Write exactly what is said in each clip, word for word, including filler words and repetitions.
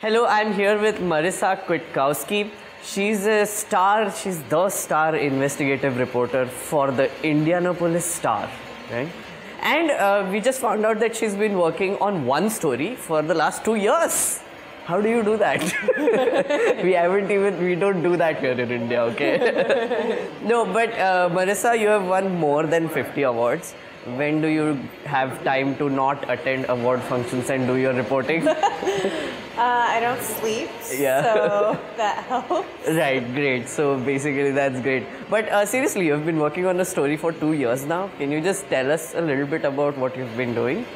Hello, I'm here with Marisa Kwiatkowski. She's a star, she's the star investigative reporter for the Indianapolis Star, right? And uh, we just found out that she's been working on one story for the last two years. How do you do that? we haven't even, we don't do that here in India, okay? No, but uh, Marisa, you have won more than fifty awards. When do you have time to not attend award functions and do your reporting? Uh, I don't sleep, yeah. So that helps. Right, great. So basically that's great. But uh, seriously, you've been working on a story for two years now. Can you just tell us a little bit about what you've been doing?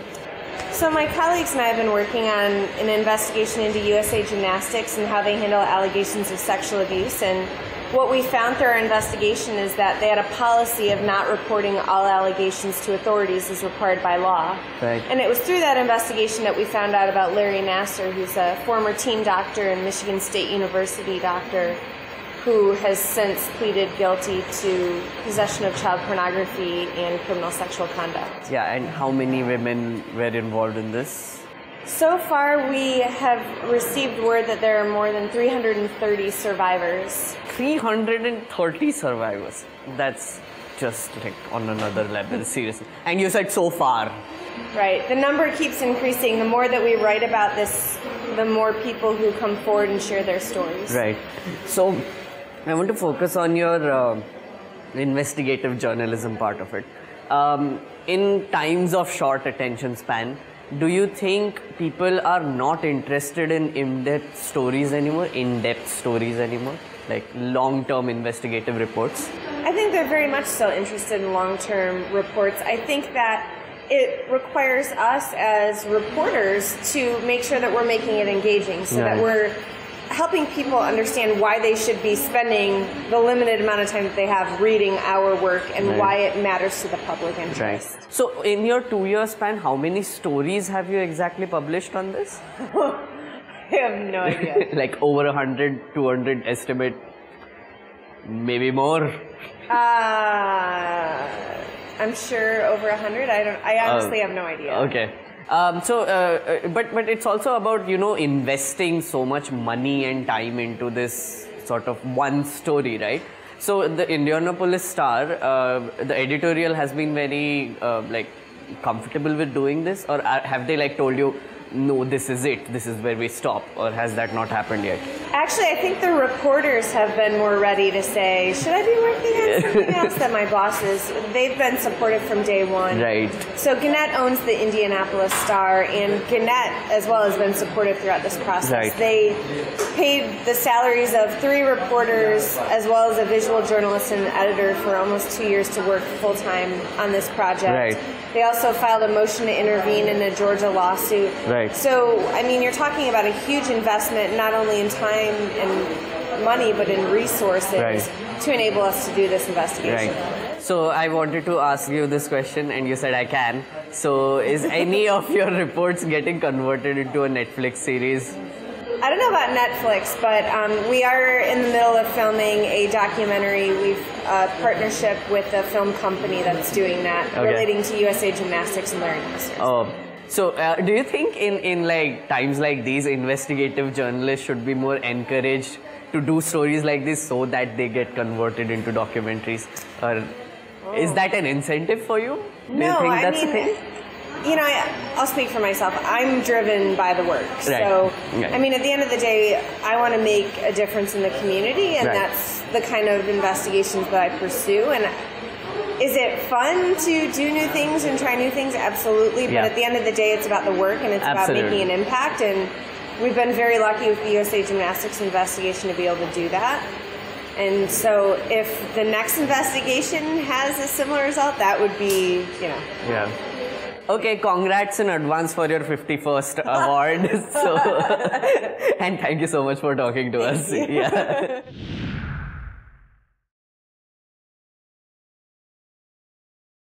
So my colleagues and I have been working on an investigation into U S A Gymnastics and how they handle allegations of sexual abuse. And what we found through our investigation is that they had a policy of not reporting all allegations to authorities as required by law. Right. And it was through that investigation that we found out about Larry Nassar, who's a former team doctor and Michigan State University doctor, who has since pleaded guilty to possession of child pornography and criminal sexual conduct. Yeah, and how many women were involved in this? So far, we have received word that there are more than three hundred thirty survivors. three hundred thirty survivors? That's just like on another level, seriously. And you said so far. Right. The number keeps increasing. The more that we write about this, the more people who come forward and share their stories. Right. So I want to focus on your uh, investigative journalism part of it. Um, in times of short attention span, do you think people are not interested in in-depth stories anymore, in-depth stories anymore, like long-term investigative reports? I think they're very much so interested in long-term reports. I think that it requires us as reporters to make sure that we're making it engaging, so yeah. that we're helping people understand why they should be spending the limited amount of time that they have reading our work and right. why it matters to the public interest. Right. So in your two-year span, how many stories have you exactly published on this? I have no idea. Like over a hundred, two hundred estimate, maybe more? Uh, I'm sure over a hundred. I don't. I honestly um, have no idea. Okay. Um, so, uh, but but it's also about, you know, investing so much money and time into this sort of one story, right? So the Indianapolis Star, uh, the editorial has been very uh, like comfortable with doing this, or have they like told you, no, this is it, this is where we stop, or has that not happened yet? Actually, I think the reporters have been more ready to say, should I be working on something else than my bosses? They've been supportive from day one. Right. So Gannett owns the Indianapolis Star, and Gannett as well has been supportive throughout this process. Right. They paid the salaries of three reporters as well as a visual journalist and an editor for almost two years to work full-time on this project. Right. They also filed a motion to intervene in a Georgia lawsuit. Right. So, I mean, you're talking about a huge investment, not only in time and money, but in resources right. to enable us to do this investigation. Right. So, I wanted to ask you this question, and you said I can. So, is any of your reports getting converted into a Netflix series? I don't know about Netflix, but um, we are in the middle of filming a documentary. We've uh, partnership with a film company that's doing that, okay. relating to U S A Gymnastics and Larry Nassar. Oh, so uh, do you think in in like times like these, investigative journalists should be more encouraged to do stories like this so that they get converted into documentaries, or oh. is that an incentive for you? Do no, you think I that's mean. A thing? You know, I, I'll speak for myself. I'm driven by the work. Right. So, right. I mean, at the end of the day, I want to make a difference in the community, and right. that's the kind of investigations that I pursue. And is it fun to do new things and try new things? Absolutely. But yeah. at the end of the day, it's about the work, and it's Absolutely. About making an impact. And we've been very lucky with the U S A Gymnastics investigation to be able to do that. And so if the next investigation has a similar result, that would be, you know. Yeah. Okay, congrats in advance for your fifty-first award. So, and thank you so much for talking to us. Yeah.